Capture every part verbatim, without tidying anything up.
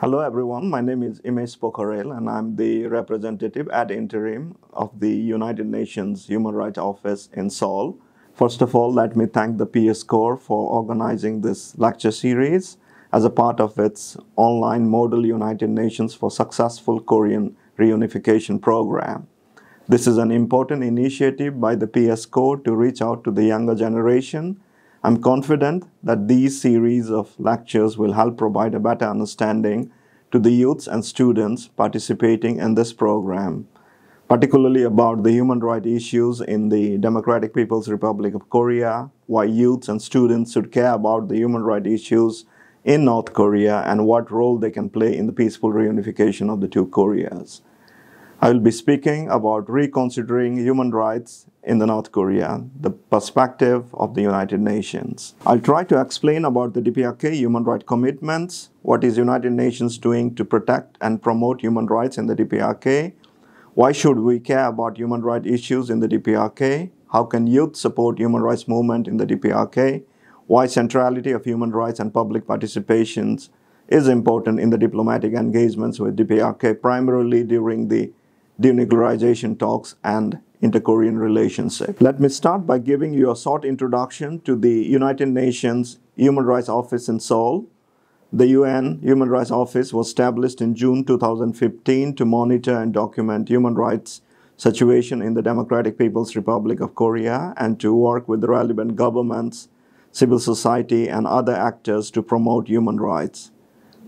Hello everyone, my name is Imesh Pokharel and I'm the representative ad interim of the United Nations Human Rights Office in Seoul. First of all, let me thank the PSCORE for organizing this lecture series as a part of its online model United Nations for Successful Korean Reunification program. This is an important initiative by the PSCORE to reach out to the younger generation. I'm confident that these series of lectures will help provide a better understanding to the youths and students participating in this program, particularly about the human rights issues in the Democratic People's Republic of Korea, why youths and students should care about the human rights issues in North Korea, and what role they can play in the peaceful reunification of the two Koreas. I will be speaking about reconsidering human rights in the North Korea, the perspective of the United Nations. I'll try to explain about the D P R K human rights commitments, what is United Nations doing to protect and promote human rights in the D P R K, why should we care about human rights issues in the D P R K, how can youth support human rights movement in the D P R K, why centrality of human rights and public participations is important in the diplomatic engagements with D P R K, primarily during the denuclearization talks and inter-Korean relationship. Let me start by giving you a short introduction to the United Nations Human Rights Office in Seoul. The U N Human Rights Office was established in June two thousand fifteen to monitor and document human rights situation in the Democratic People's Republic of Korea and to work with the relevant governments, civil society, and other actors to promote human rights.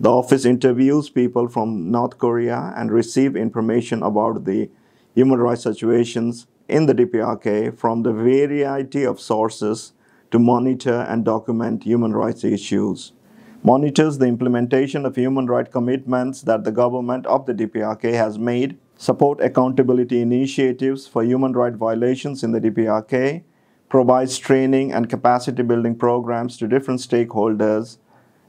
The office interviews people from North Korea and receives information about the human rights situations in the D P R K from the variety of sources to monitor and document human rights issues. Monitors the implementation of human rights commitments that the government of the D P R K has made, support accountability initiatives for human rights violations in the D P R K, provides training and capacity building programs to different stakeholders,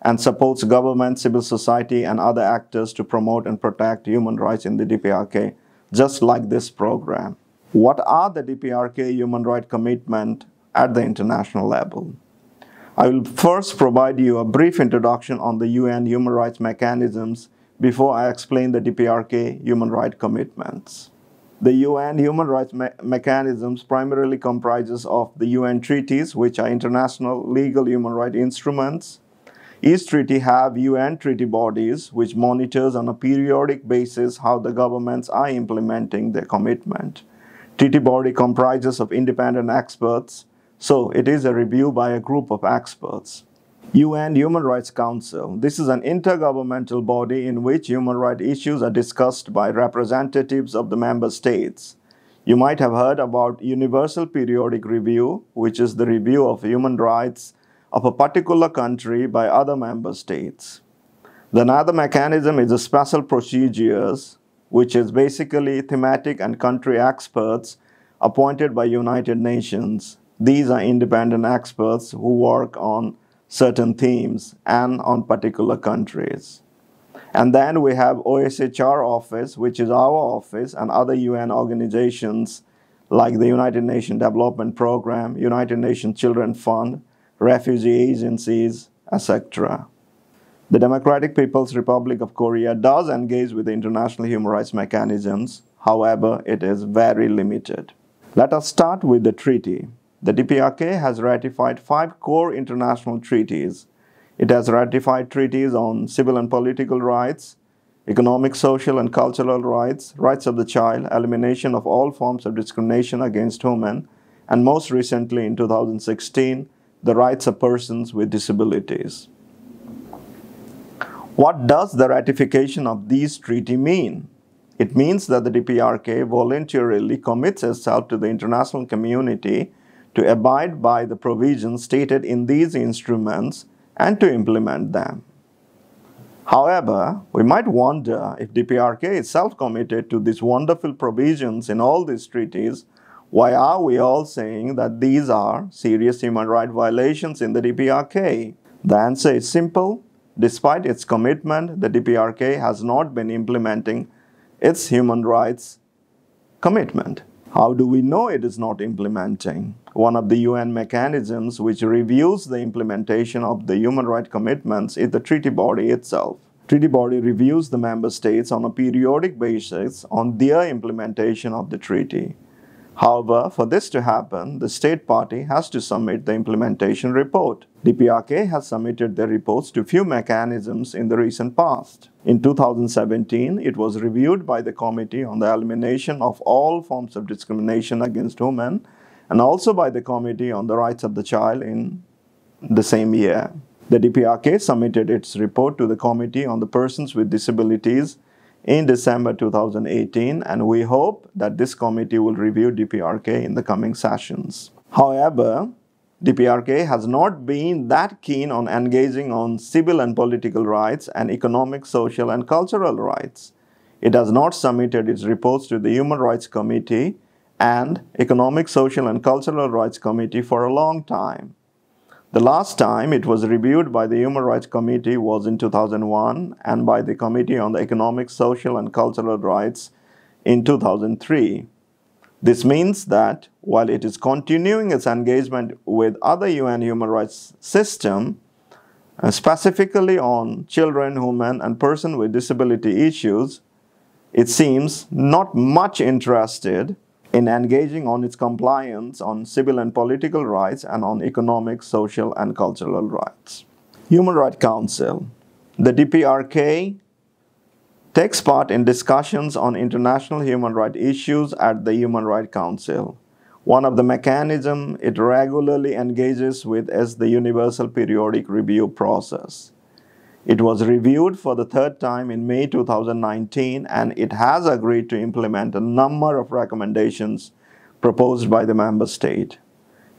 and supports government, civil society, and other actors to promote and protect human rights in the D P R K, just like this program. What are the D P R K human rights commitments at the international level? I will first provide you a brief introduction on the U N human rights mechanisms before I explain the D P R K human rights commitments. The U N human rights me mechanisms primarily comprises of the U N treaties, which are international legal human rights instruments. Each treaty have U N treaty bodies which monitors on a periodic basis how the governments are implementing their commitment. Treaty body comprises of independent experts, so it is a review by a group of experts. U N Human Rights Council. This is an intergovernmental body in which human rights issues are discussed by representatives of the member states. You might have heard about Universal Periodic Review, which is the review of human rights of a particular country by other member states. Then another mechanism is the special procedures, which is basically thematic and country experts appointed by United Nations. These are independent experts who work on certain themes and on particular countries. And then we have O H C H R office, which is our office, and other U N organizations like the United Nations Development Program, United Nations Children Fund, refugee agencies, et cetera. The Democratic People's Republic of Korea does engage with the international human rights mechanisms. However, it is very limited. Let us start with the treaty. The D P R K has ratified five core international treaties. It has ratified treaties on civil and political rights, economic, social, and cultural rights, rights of the child, elimination of all forms of discrimination against women, and most recently in two thousand sixteen, the rights of persons with disabilities. What does the ratification of these treaties mean? It means that the D P R K voluntarily commits itself to the international community to abide by the provisions stated in these instruments and to implement them. However, we might wonder if D P R K is self-committed to these wonderful provisions in all these treaties. Why are we all saying that these are serious human rights violations in the D P R K? The answer is simple. Despite its commitment, the D P R K has not been implementing its human rights commitment. How do we know it is not implementing? One of the U N mechanisms which reviews the implementation of the human rights commitments is the treaty body itself. Treaty body reviews the member states on a periodic basis on their implementation of the treaty. However, for this to happen, the state party has to submit the implementation report. D P R K has submitted their reports to few mechanisms in the recent past. In two thousand seventeen, it was reviewed by the Committee on the Elimination of All Forms of Discrimination Against Women and also by the Committee on the Rights of the Child in the same year. The D P R K submitted its report to the Committee on the Persons with Disabilities in December two thousand eighteen, and we hope that this committee will review D P R K in the coming sessions. However, D P R K has not been that keen on engaging on civil and political rights and economic, social and cultural rights. It has not submitted its reports to the Human Rights Committee and Economic, Social and Cultural Rights Committee for a long time. The last time it was reviewed by the Human Rights Committee was in two thousand one and by the Committee on the Economic, Social and Cultural Rights in two thousand three. This means that while it is continuing its engagement with other U N human rights system, specifically on children, women and persons with disability issues, it seems not much interested in engaging on its compliance on civil and political rights and on economic, social and cultural rights. Human Rights Council. The D P R K takes part in discussions on international human rights issues at the Human Rights Council. One of the mechanisms it regularly engages with is the Universal Periodic Review process. It was reviewed for the third time in May two thousand nineteen, and it has agreed to implement a number of recommendations proposed by the member state.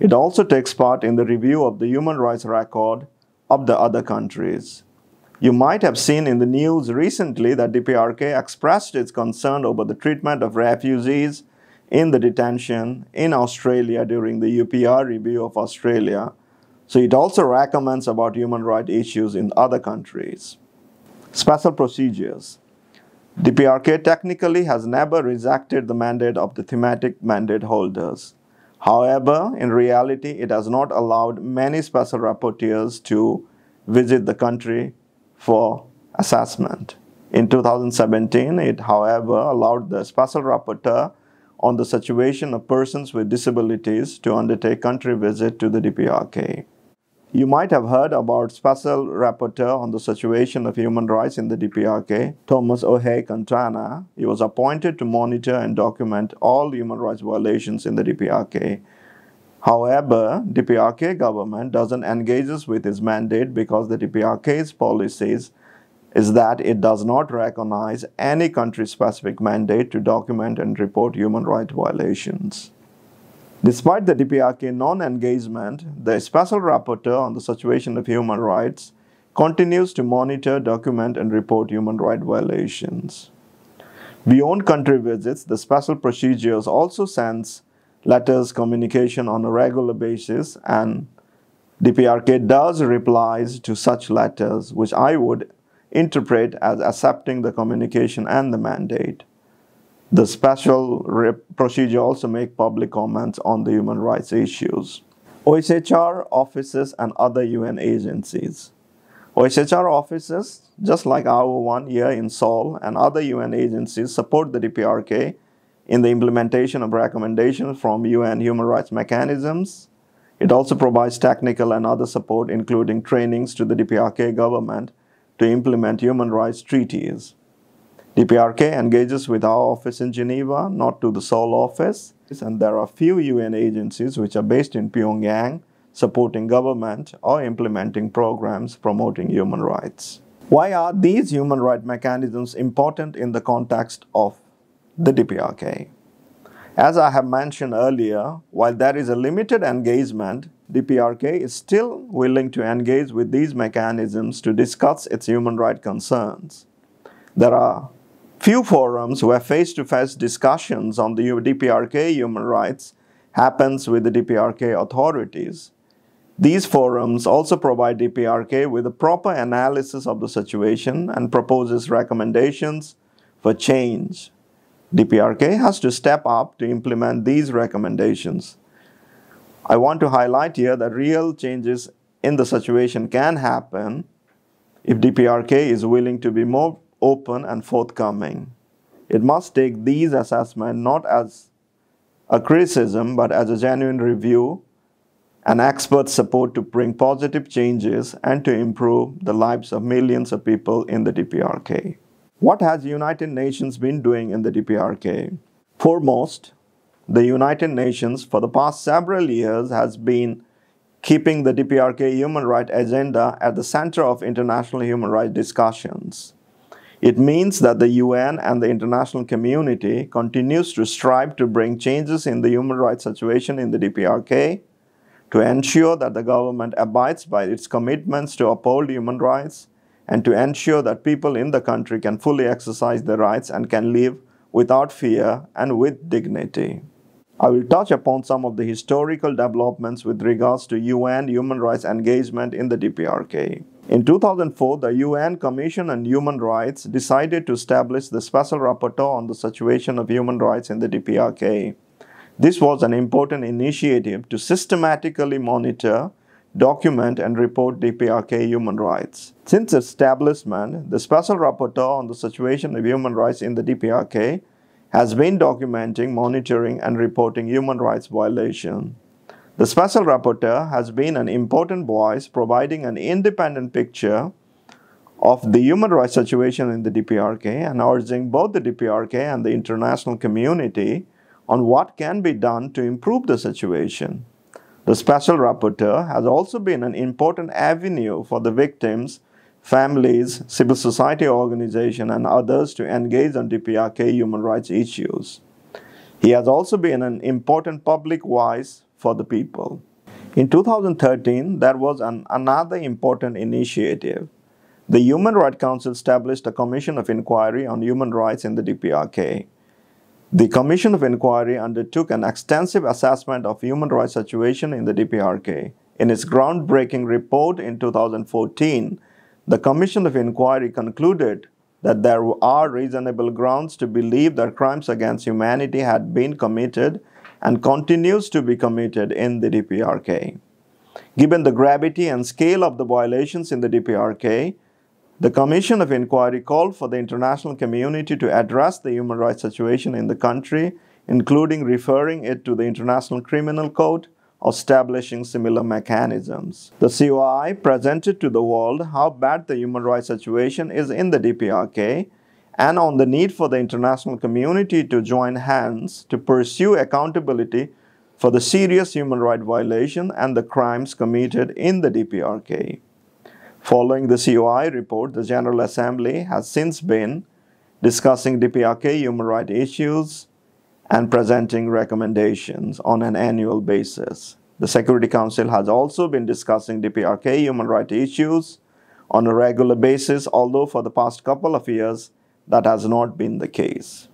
It also takes part in the review of the human rights record of the other countries. You might have seen in the news recently that D P R K expressed its concern over the treatment of refugees in the detention in Australia during the U P R review of Australia. So it also recommends about human rights issues in other countries. Special procedures. D P R K technically has never rejected the mandate of the thematic mandate holders. However, in reality, it has not allowed many special rapporteurs to visit the country for assessment. In two thousand seventeen, it, however, allowed the special rapporteur on the situation of persons with disabilities to undertake country visit to the D P R K. You might have heard about Special Rapporteur on the Situation of Human Rights in the D P R K, Thomas Ohea Quintana. He was appointed to monitor and document all human rights violations in the D P R K. However, D P R K government doesn't engage with his mandate because the D P R K's policies is that it does not recognize any country-specific mandate to document and report human rights violations. Despite the D P R K non-engagement, the Special Rapporteur on the Situation of Human Rights continues to monitor, document, and report human rights violations. Beyond country visits, the Special Procedures also sends letters, communication on a regular basis, and D P R K does replies to such letters, which I would interpret as accepting the communication and the mandate. The special procedure also makes public comments on the human rights issues. O H C H R offices and other U N agencies. O H C H R offices, just like our one here in Seoul, and other U N agencies support the D P R K in the implementation of recommendations from U N human rights mechanisms. It also provides technical and other support, including trainings to the D P R K government to implement human rights treaties. D P R K engages with our office in Geneva, not to the Seoul office, and there are few U N agencies which are based in Pyongyang, supporting government or implementing programs promoting human rights. Why are these human rights mechanisms important in the context of the D P R K? As I have mentioned earlier, while there is a limited engagement, D P R K is still willing to engage with these mechanisms to discuss its human rights concerns. There are few forums where face-to-face discussions on the D P R K human rights happens with the D P R K authorities. These forums also provide D P R K with a proper analysis of the situation and proposes recommendations for change. D P R K has to step up to implement these recommendations. I want to highlight here that real changes in the situation can happen if D P R K is willing to be more open and forthcoming. It must take these assessments not as a criticism but as a genuine review and expert support to bring positive changes and to improve the lives of millions of people in the D P R K. What has the United Nations been doing in the D P R K? Foremost, the United Nations for the past several years has been keeping the D P R K human rights agenda at the center of international human rights discussions. It means that the U N and the international community continues to strive to bring changes in the human rights situation in the D P R K to ensure that the government abides by its commitments to uphold human rights and to ensure that people in the country can fully exercise their rights and can live without fear and with dignity. I will touch upon some of the historical developments with regards to U N human rights engagement in the D P R K. In two thousand four, the U N Commission on Human Rights decided to establish the Special Rapporteur on the Situation of Human Rights in the D P R K. This was an important initiative to systematically monitor, document and report D P R K human rights. Since establishment, the Special Rapporteur on the Situation of Human Rights in the D P R K has been documenting, monitoring and reporting human rights violations. The Special Rapporteur has been an important voice providing an independent picture of the human rights situation in the D P R K and urging both the D P R K and the international community on what can be done to improve the situation. The Special Rapporteur has also been an important avenue for the victims, families, civil society organizations and others to engage on D P R K human rights issues. He has also been an important public voice for the people. In two thousand thirteen, there was an, another important initiative. The Human Rights Council established a Commission of Inquiry on Human Rights in the D P R K. The Commission of Inquiry undertook an extensive assessment of human rights situation in the D P R K. In its groundbreaking report in two thousand fourteen, the Commission of Inquiry concluded that there are reasonable grounds to believe that crimes against humanity had been committed and continues to be committed in the D P R K. Given the gravity and scale of the violations in the D P R K, the Commission of Inquiry called for the international community to address the human rights situation in the country, including referring it to the International Criminal Court or establishing similar mechanisms. The C O I presented to the world how bad the human rights situation is in the D P R K and on the need for the international community to join hands to pursue accountability for the serious human rights violations and the crimes committed in the D P R K. Following the C O I report, the General Assembly has since been discussing D P R K human rights issues and presenting recommendations on an annual basis. The Security Council has also been discussing D P R K human rights issues on a regular basis, although for the past couple of years that has not been the case.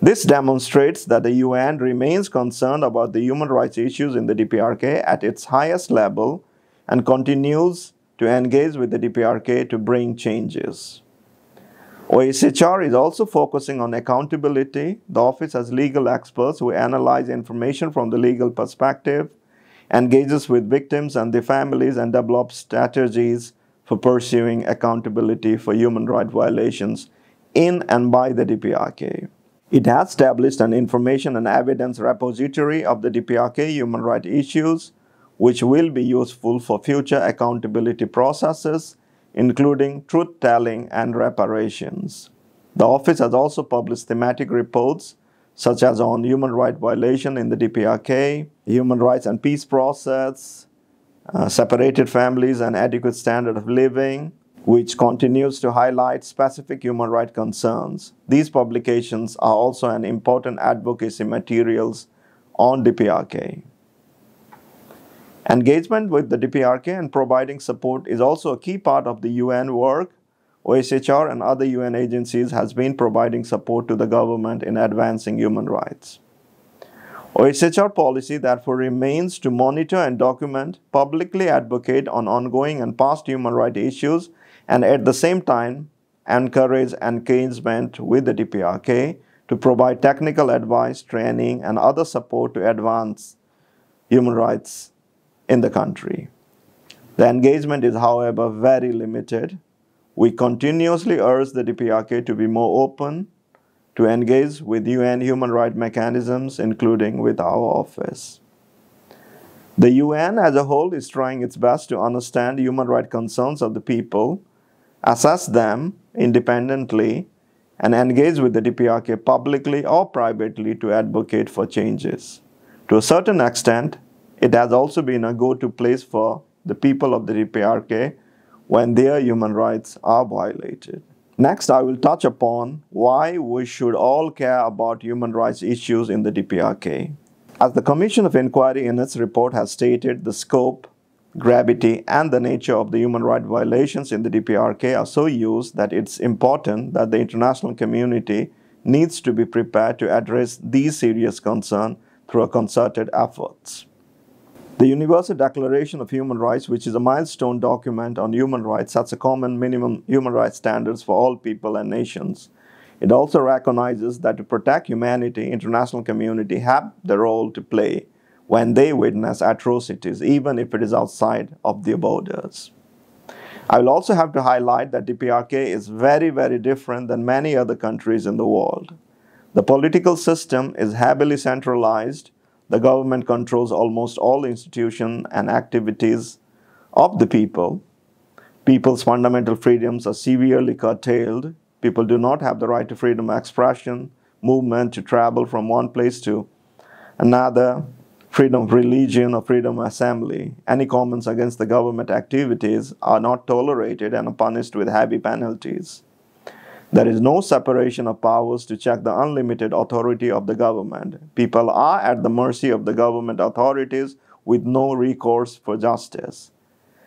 This demonstrates that the U N remains concerned about the human rights issues in the D P R K at its highest level and continues to engage with the D P R K to bring changes. O H C H R is also focusing on accountability. The office has legal experts who analyze information from the legal perspective, engages with victims and their families, and develops strategies for pursuing accountability for human rights violations in and by the D P R K. It has established an information and evidence repository of the D P R K human rights issues, which will be useful for future accountability processes, including truth-telling and reparations. The office has also published thematic reports, such as on human rights violation in the D P R K, human rights and peace process, uh, separated families and adequate standard of living, which continues to highlight specific human rights concerns. These publications are also an important advocacy materials on D P R K. Engagement with the D P R K and providing support is also a key part of the U N work. O H C H R and other U N agencies has been providing support to the government in advancing human rights. O H C H R policy therefore remains to monitor and document, publicly advocate on ongoing and past human rights issues, and at the same time encourage engagement with the D P R K to provide technical advice, training, and other support to advance human rights in the country. The engagement is, however, very limited. We continuously urge the D P R K to be more open to engage with U N human rights mechanisms, including with our office. The U N as a whole is trying its best to understand human rights concerns of the people, assess them independently, and engage with the D P R K publicly or privately to advocate for changes. To a certain extent, it has also been a go-to place for the people of the D P R K when their human rights are violated. Next, I will touch upon why we should all care about human rights issues in the D P R K. As the Commission of Inquiry in its report has stated, the scope, gravity, and the nature of the human rights violations in the D P R K are so huge that it's important that the international community needs to be prepared to address these serious concerns through a concerted efforts. The Universal Declaration of Human Rights, which is a milestone document on human rights, sets a common minimum human rights standards for all people and nations. It also recognizes that to protect humanity, international community have the role to play when they witness atrocities, even if it is outside of their borders. I will also have to highlight that D P R K is very, very different than many other countries in the world. The political system is heavily centralized. The government controls almost all institutions and activities of the people. People's fundamental freedoms are severely curtailed. People do not have the right to freedom of expression, movement, to travel from one place to another, freedom of religion or freedom of assembly. Any comments against the government activities are not tolerated and are punished with heavy penalties. There is no separation of powers to check the unlimited authority of the government. People are at the mercy of the government authorities with no recourse for justice.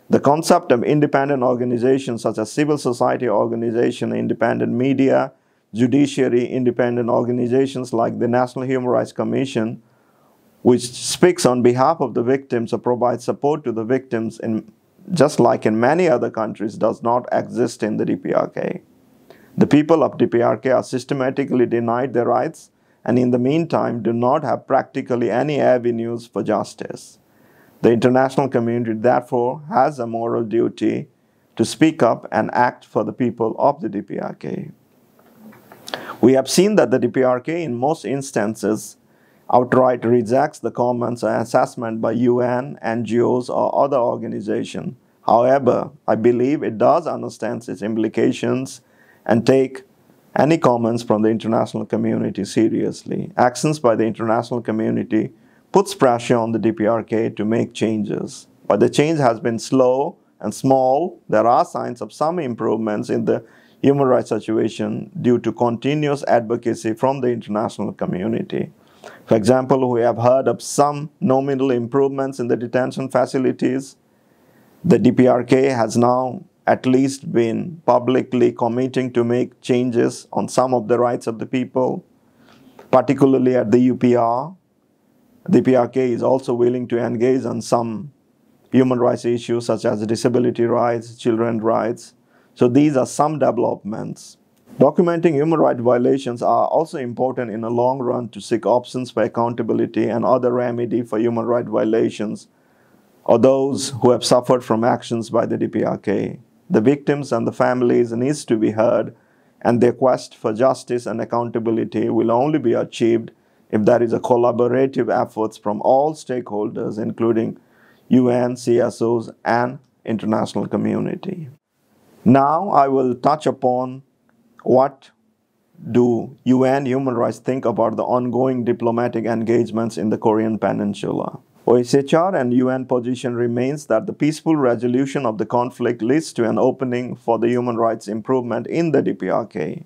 The concept of independent organizations such as civil society organizations, independent media, judiciary, independent organizations like the National Human Rights Commission, which speaks on behalf of the victims or provides support to the victims, in, just like in many other countries, does not exist in the D P R K. The people of D P R K are systematically denied their rights and in the meantime do not have practically any avenues for justice. The international community therefore has a moral duty to speak up and act for the people of the D P R K. We have seen that the D P R K in most instances outright rejects the comments and assessment by U N, N G Os or other organizations. However, I believe it does understand its implications and take any comments from the international community seriously. Actions by the international community puts pressure on the D P R K to make changes. But the change has been slow and small. There are signs of some improvements in the human rights situation due to continuous advocacy from the international community. For example, we have heard of some nominal improvements in the detention facilities. The D P R K has now at least been publicly committing to make changes on some of the rights of the people, particularly at the U P R. The D P R K is also willing to engage on some human rights issues such as disability rights, children's rights. So these are some developments. Documenting human rights violations are also important in the long run to seek options for accountability and other remedy for human rights violations or those who have suffered from actions by the D P R K. The victims and the families needs to be heard, and their quest for justice and accountability will only be achieved if there is a collaborative efforts from all stakeholders, including U N, C S Os, and international community. Now I will touch upon what do U N human rights think about the ongoing diplomatic engagements in the Korean Peninsula. O H C H R and U N position remains that the peaceful resolution of the conflict leads to an opening for the human rights improvement in the D P R K.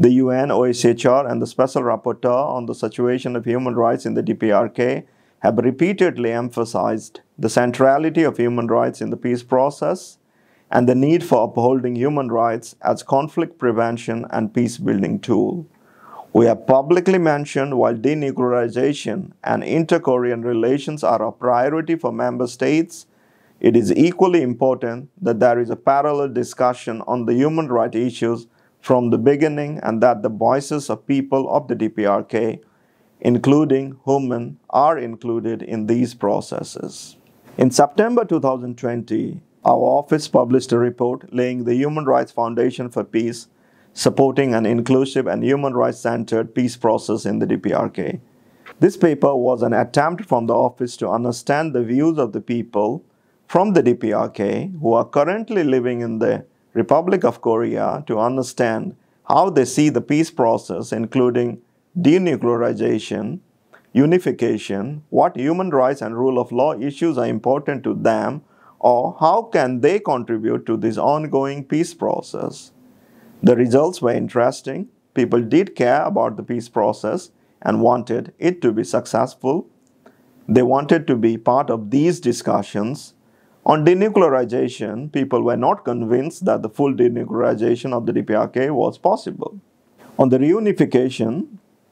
The U N, O H C H R, and the Special Rapporteur on the situation of human rights in the D P R K have repeatedly emphasized the centrality of human rights in the peace process and the need for upholding human rights as conflict prevention and peace-building tool. We have publicly mentioned while denuclearization and inter-Korean relations are a priority for member states, it is equally important that there is a parallel discussion on the human rights issues from the beginning and that the voices of people of the D P R K, including women, are included in these processes. In September two thousand twenty, our office published a report laying the human rights foundation for peace, supporting an inclusive and human rights-centered peace process in the D P R K. This paper was an attempt from the office to understand the views of the people from the D P R K who are currently living in the Republic of Korea to understand how they see the peace process, including denuclearization, unification, what human rights and rule of law issues are important to them, or how can they contribute to this ongoing peace process. The results were interesting. People did care about the peace process and wanted it to be successful. They wanted to be part of these discussions. On denuclearization, people were not convinced that the full denuclearization of the D P R K was possible. On the reunification,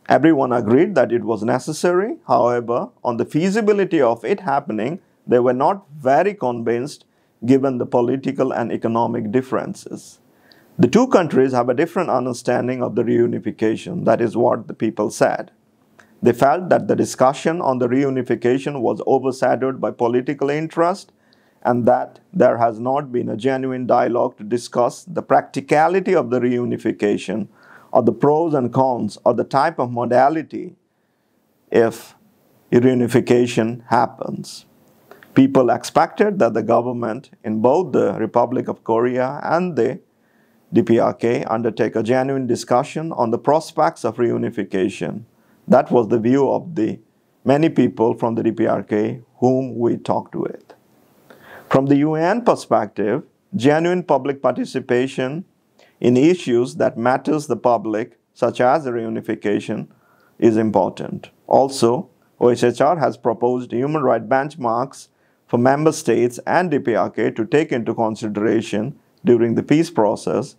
everyone agreed that it was necessary. However, on the feasibility of it happening, they were not very convinced given the political and economic differences. The two countries have a different understanding of the reunification. That is what the people said. They felt that the discussion on the reunification was overshadowed by political interest and that there has not been a genuine dialogue to discuss the practicality of the reunification or the pros and cons or the type of modality if reunification happens. People expected that the government in both the Republic of Korea and the D P R K undertake a genuine discussion on the prospects of reunification. That was the view of the many people from the D P R K whom we talked with. From the U N perspective, genuine public participation in issues that matters the public, such as the reunification, is important. Also, O H C H R has proposed human rights benchmarks for member states and D P R K to take into consideration during the peace process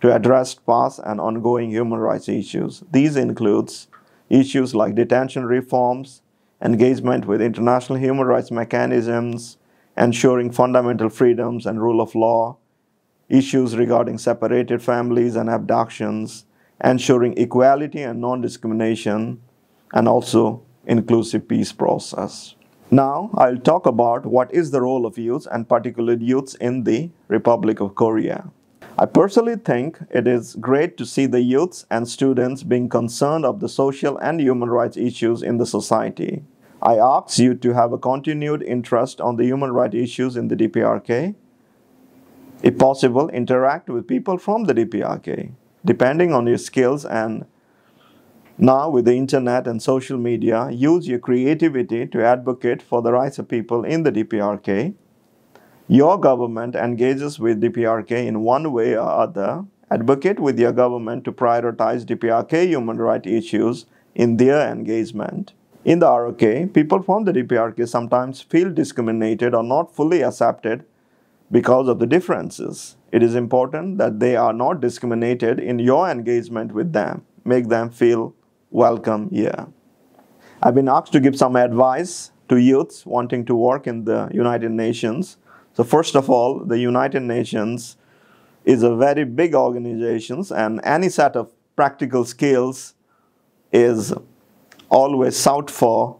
to address past and ongoing human rights issues. These includes issues like detention reforms, engagement with international human rights mechanisms, ensuring fundamental freedoms and rule of law, issues regarding separated families and abductions, ensuring equality and non-discrimination, and also inclusive peace process. Now, I'll talk about what is the role of youth and particular youths in the Republic of Korea. I personally think it is great to see the youths and students being concerned of the social and human rights issues in the society. I ask you to have a continued interest on the human rights issues in the D P R K. If possible, interact with people from the D P R K, depending on your skills, and now with the internet and social media, use your creativity to advocate for the rights of people in the D P R K. Your government engages with D P R K in one way or other. Advocate with your government to prioritize D P R K human rights issues in their engagement. In the R O K, people from the D P R K sometimes feel discriminated or not fully accepted because of the differences. It is important that they are not discriminated in your engagement with them. Make them feel welcome here. I've been asked to give some advice to youths wanting to work in the United Nations. So first of all, the United Nations is a very big organization, and any set of practical skills is always sought for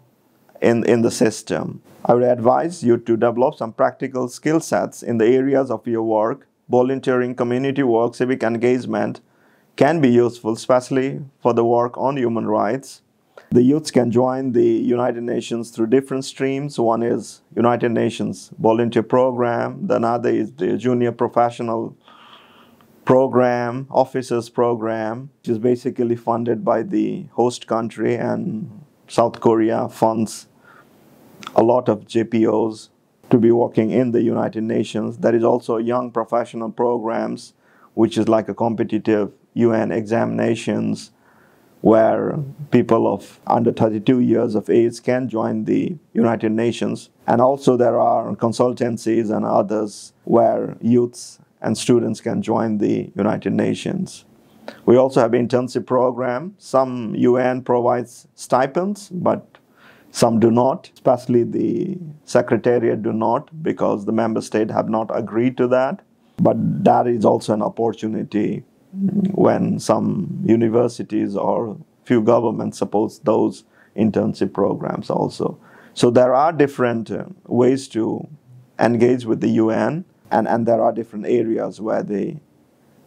in, in the system. I would advise you to develop some practical skill sets in the areas of your work. Volunteering, community work, civic engagement can be useful, especially for the work on human rights. The youths can join the United Nations through different streams. One is United Nations volunteer program. The another is the junior professional program, officers program, which is basically funded by the host country, and South Korea funds a lot of J P Os to be working in the United Nations. There is also young professional programs, which is like a competitive U N examinations where people of under thirty-two years of age can join the United Nations. And also there are consultancies and others where youths and students can join the United Nations. We also have intensive program. Some U N provides stipends, but some do not, especially the Secretariat do not, because the member state have not agreed to that. But that is also an opportunity when some universities or few governments support those intensive programs also. So there are different ways to engage with the U N. and, and there are different areas where the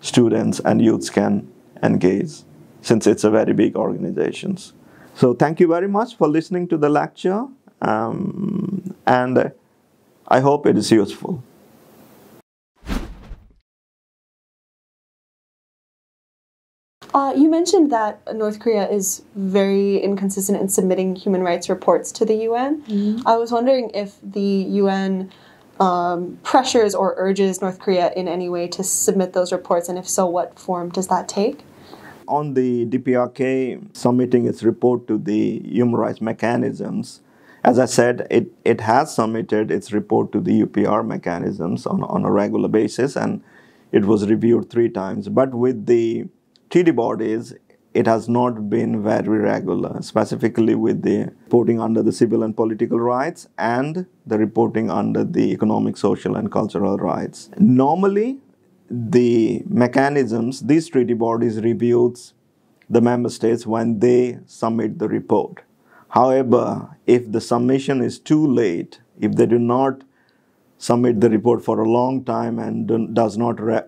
students and youths can engage, since it's a very big organization. So thank you very much for listening to the lecture, um, and I hope it is useful. Uh, you mentioned that North Korea is very inconsistent in submitting human rights reports to the U N. Mm-hmm. I was wondering if the U N um, pressures or urges North Korea in any way to submit those reports, and if so, what form does that take? On the D P R K submitting its report to the human rights mechanisms, as I said, it, it has submitted its report to the U P R mechanisms on, on a regular basis, and it was reviewed three times. But with the C E D A W bodies, it has not been very regular, specifically with the reporting under the civil and political rights and the reporting under the economic, social, and cultural rights. Normally, the mechanisms, these C E D A W bodies reviews the member states when they submit the report. However, if the submission is too late, if they do not submit the report for a long time and do, does not re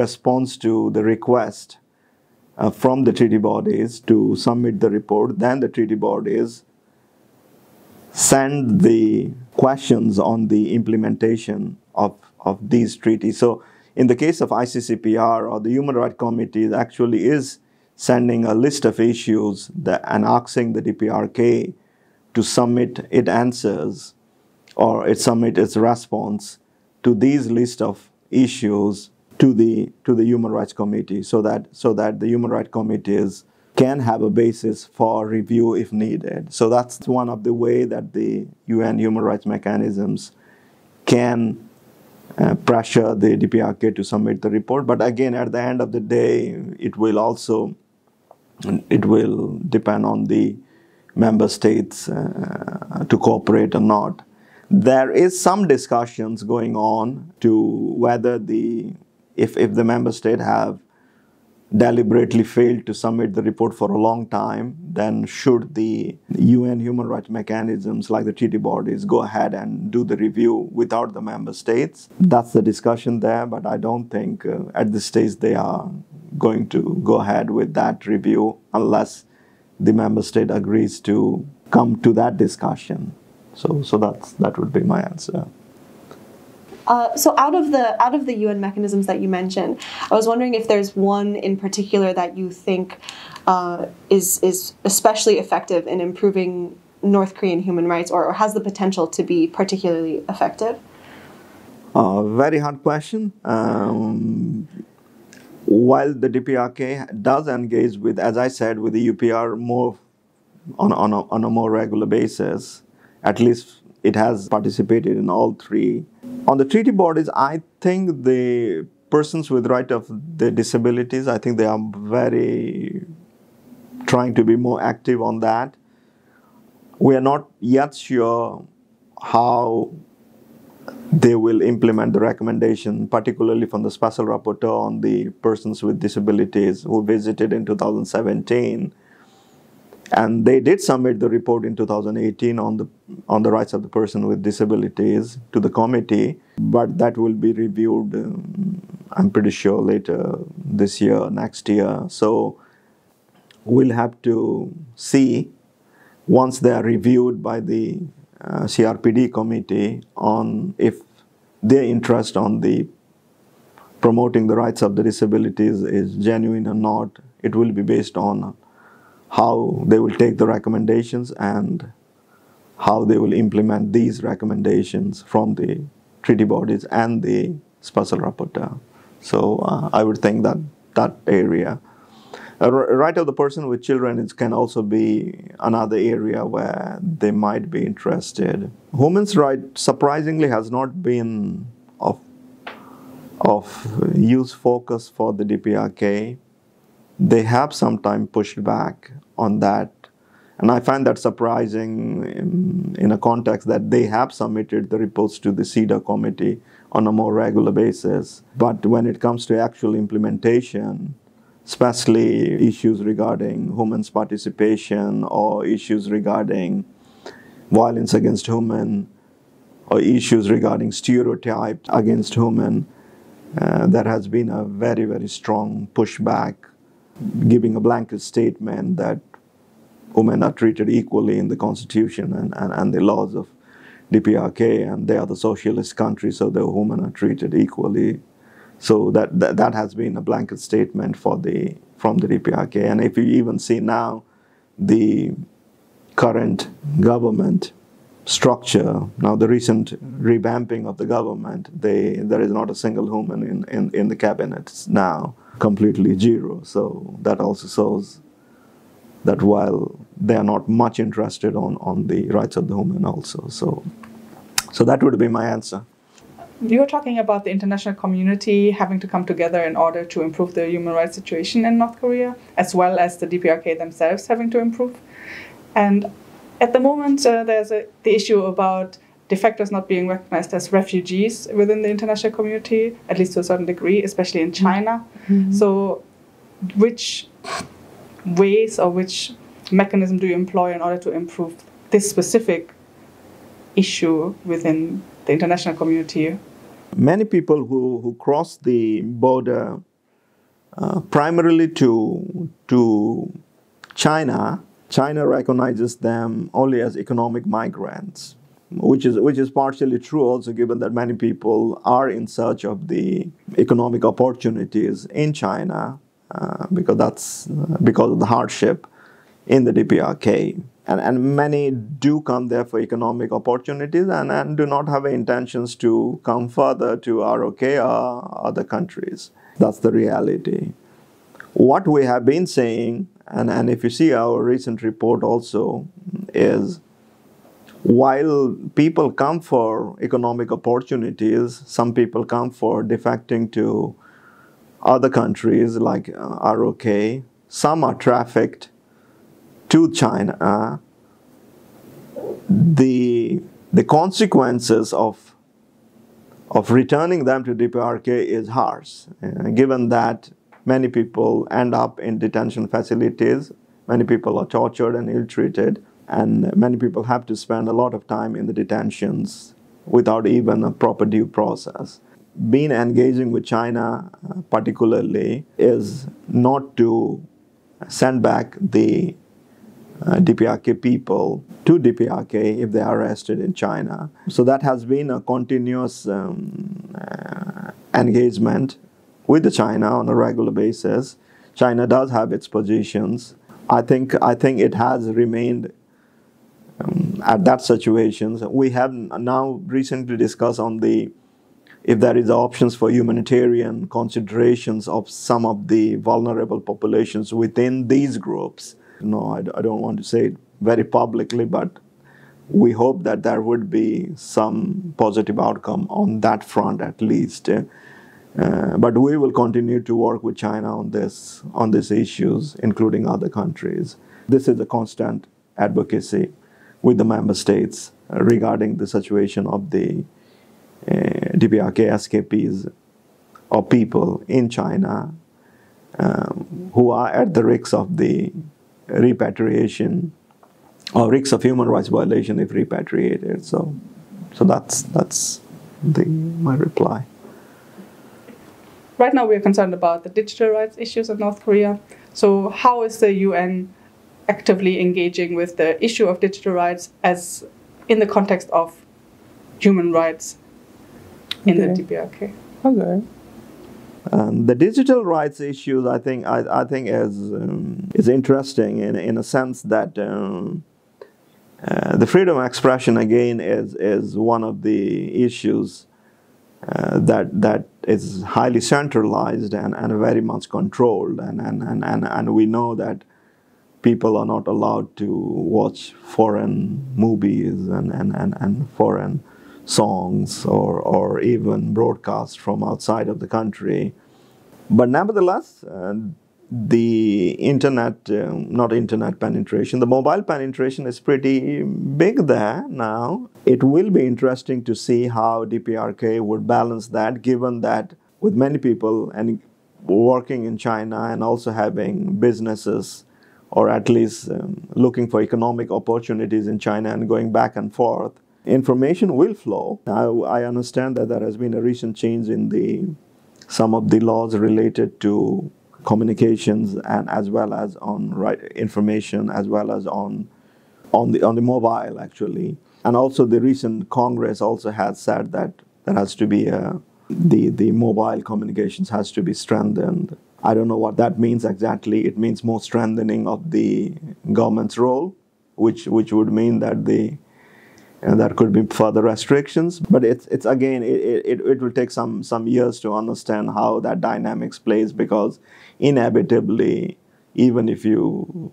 responds to the request, Uh, from the treaty bodies to submit the report, then the treaty bodies send the questions on the implementation of, of these treaties. So in the case of I C C P R, or the Human Rights Committee actually is sending a list of issues that, and asking the D P R K to submit its answers or it submit its response to these list of issues to the to the Human Rights Committee, so that so that the Human Rights Committees can have a basis for review if needed. So that's one of the way that the U N human rights mechanisms can uh, pressure the D P R K to submit the report. But again, at the end of the day, it will also it will depend on the member states uh, to cooperate or not. There is some discussions going on to whether the If, if the member state have deliberately failed to submit the report for a long time, then should the U N human rights mechanisms like the treaty bodies go ahead and do the review without the member states? That's the discussion there, but I don't think uh, at this stage they are going to go ahead with that review unless the member state agrees to come to that discussion. So, so that's, that would be my answer. Uh, so out of the out of the U N mechanisms that you mentioned, I was wondering if there's one in particular that you think uh, is is especially effective in improving North Korean human rights, or, or has the potential to be particularly effective. Uh, very hard question. Um, while the D P R K does engage with, as I said, with the U P R more on on a, on a more regular basis, at least it has participated in all three. On the treaty bodies, I think the persons with right of the disabilities, I think they are very trying to be more active on that. We are not yet sure how they will implement the recommendation, particularly from the special rapporteur on the persons with disabilities who visited in two thousand seventeen. And they did submit the report in two thousand eighteen on the on the rights of the person with disabilities to the committee, but that will be reviewed, um, I'm pretty sure, later this year, next year. So we'll have to see once they are reviewed by the uh, C R P D committee on if their interest on the promoting the rights of the disabilities is genuine or not. It will be based on how they will take the recommendations and how they will implement these recommendations from the treaty bodies and the special rapporteur. So uh, I would think that that area. Uh, right of the person with children, it can also be another area where they might be interested. Women's rights surprisingly has not been of, of use focus for the D P R K. They have sometimes pushed back on that, and I find that surprising in, in a context that they have submitted the reports to the C E D A W committee on a more regular basis. But when it comes to actual implementation, especially issues regarding women's participation or issues regarding violence against women or issues regarding stereotypes against women, uh, there has been a very, very strong pushback, giving a blanket statement that women are treated equally in the constitution and, and, and the laws of D P R K, and they are the socialist country, so the women are treated equally. So that, that, that has been a blanket statement for the, from the D P R K. And if you even see now, the current government structure, now the recent revamping of the government, they, there is not a single woman in, in, in the cabinet now, completely zero. So that also shows that while they are not much interested on, on the rights of the women also. So, so that would be my answer. You were talking about the international community having to come together in order to improve the human rights situation in North Korea, as well as the D P R K themselves having to improve. And at the moment, uh, there's a, the issue about de facto not being recognized as refugees within the international community, at least to a certain degree, especially in China. Mm-hmm. So which ways or which mechanism do you employ in order to improve this specific issue within the international community? Many people who, who cross the border uh, primarily to, to China, China recognizes them only as economic migrants, which is, which is partially true also, given that many people are in search of the economic opportunities in China uh, because, that's, uh, because of the hardship in the D P R K. And, and many do come there for economic opportunities and, and do not have intentions to come further to R O K or other countries. That's the reality. What we have been saying, and, and if you see our recent report also, is while people come for economic opportunities, some people come for defecting to other countries like uh, R O K, some are trafficked to China. The, the consequences of, of returning them to D P R K is harsh, uh, given that many people end up in detention facilities, many people are tortured and ill-treated, and many people have to spend a lot of time in the detentions without even a proper due process. Being engaging with China uh, particularly is not to send back the uh, D P R K people to D P R K if they are arrested in China. So that has been a continuous um, uh, engagement with the China on a regular basis. China does have its positions. I think, I think it has remained Um, at that situation. We have now recently discussed on the, if there is options for humanitarian considerations of some of the vulnerable populations within these groups. No, I, I don't want to say it very publicly, but we hope that there would be some positive outcome on that front at least. Uh, but we will continue to work with China on this, on these issues, including other countries. This is a constant advocacy with the member states uh, regarding the situation of the uh, D P R K S K Ps or people in China um, who are at the risk of the repatriation or risk of human rights violation if repatriated. So, so that's, that's the, my reply. Right now we are concerned about the digital rights issues in North Korea. So how is the U N actively engaging with the issue of digital rights as in the context of human rights in okay. the D P R K? Okay. Um, the digital rights issues, I think, I, I think is um, is interesting in in a sense that um, uh, the freedom of expression again is is one of the issues uh, that that is highly centralized and and very much controlled, and and and and, and we know that people are not allowed to watch foreign movies and, and, and, and foreign songs or, or even broadcast from outside of the country. But nevertheless, uh, the internet, uh, not internet penetration, the mobile penetration is pretty big there now. It will be interesting to see how D P R K would balance that, given that with many people and working in China and also having businesses or at least um, looking for economic opportunities in China and going back and forth, information will flow. I, I understand that there has been a recent change in the some of the laws related to communications, and as well as on right information, as well as on on the on the mobile actually, and also the recent Congress also has said that there has to be a, the the mobile communications has to be strengthened. I don't know what that means exactly. It means more strengthening of the government's role, which which would mean that the and there could be further restrictions, but it's it's again it, it it will take some some years to understand how that dynamics plays, because inevitably, even if you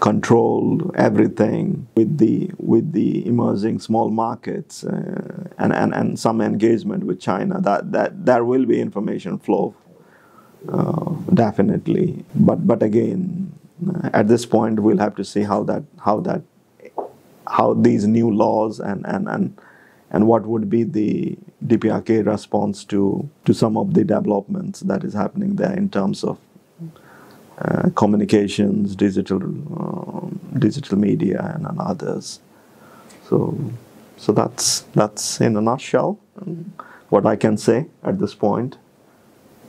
control everything with the with the emerging small markets uh, and, and and some engagement with China, that that there will be information flow uh, definitely, but but again at this point we'll have to see how that how that how these new laws and, and, and, and what would be the D P R K response to, to some of the developments that is happening there in terms of uh, communications, digital, uh, digital media and, and others. So, so that's, that's in a nutshell what I can say at this point.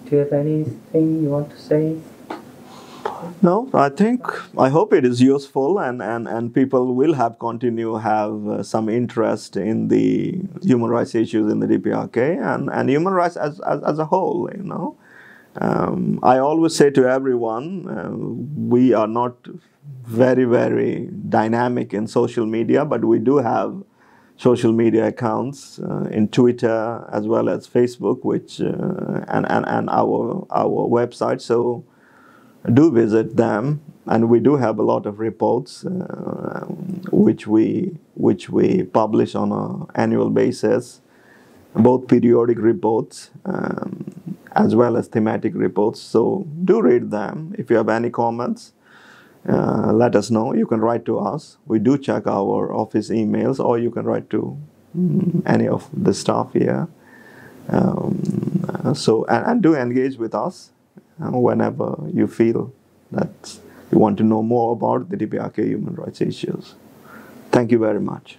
Do you have anything you want to say? No, I think, I hope it is useful, and, and, and people will have continue have uh, some interest in the human rights issues in the D P R K and, and human rights as, as, as a whole, you know. Um, I always say to everyone, uh, we are not very, very dynamic in social media, but we do have social media accounts uh, in Twitter as well as Facebook, which, uh, and, and, and our, our website. So do visit them, and we do have a lot of reports uh, which we which we publish on an annual basis, both periodic reports um, as well as thematic reports. So do read them. If you have any comments, uh, let us know. You can write to us. We do check our office emails, or you can write to any of the staff here. Um, so and, and do engage with us whenever you feel that you want to know more about the D P R K human rights issues. Thank you very much.